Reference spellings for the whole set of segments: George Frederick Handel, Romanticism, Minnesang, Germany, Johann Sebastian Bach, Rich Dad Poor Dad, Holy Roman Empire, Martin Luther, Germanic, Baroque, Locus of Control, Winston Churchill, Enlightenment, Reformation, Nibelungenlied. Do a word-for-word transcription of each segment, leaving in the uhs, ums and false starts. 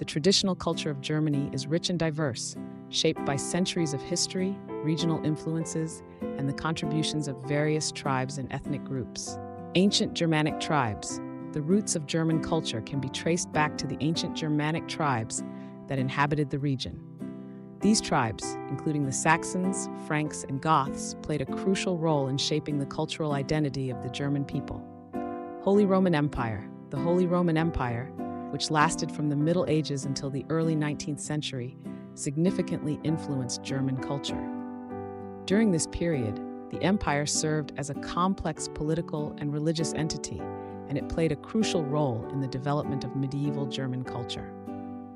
the traditional culture of Germany is rich and diverse, shaped by centuries of history, regional influences, and the contributions of various tribes and ethnic groups. Ancient Germanic tribes. The roots of German culture can be traced back to the ancient Germanic tribes that inhabited the region. These tribes, including the Saxons, Franks, and Goths, played a crucial role in shaping the cultural identity of the German people. Holy Roman Empire. The Holy Roman Empire, which lasted from the Middle Ages until the early nineteenth century, significantly influenced German culture. During this period, the empire served as a complex political and religious entity, and it played a crucial role in the development of medieval German culture.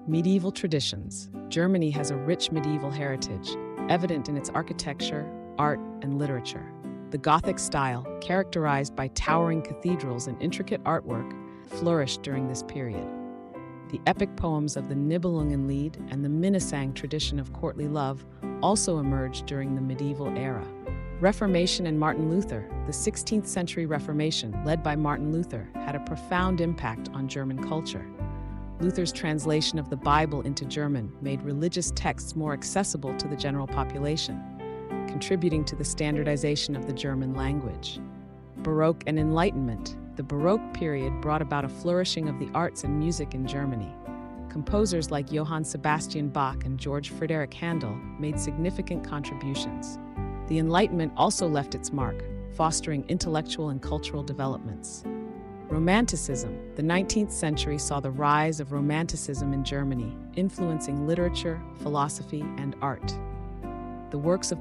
Medieval traditions. Germany has a rich medieval heritage, evident in its architecture, art, and literature. The Gothic style, characterized by towering cathedrals and intricate artwork, flourished during this period. The epic poems of the Nibelungenlied and the Minnesang tradition of courtly love also emerged during the medieval era. Reformation and Martin Luther. The sixteenth century Reformation, led by Martin Luther, had a profound impact on German culture. Luther's translation of the Bible into German made religious texts more accessible to the general population, contributing to the standardization of the German language. Baroque and Enlightenment. The Baroque period brought about a flourishing of the arts and music in Germany. Composers like Johann Sebastian Bach and George Frederick Handel made significant contributions. The Enlightenment also left its mark, fostering intellectual and cultural developments. Romanticism. The nineteenth century saw the rise of Romanticism in Germany, influencing literature, philosophy, and art. The works of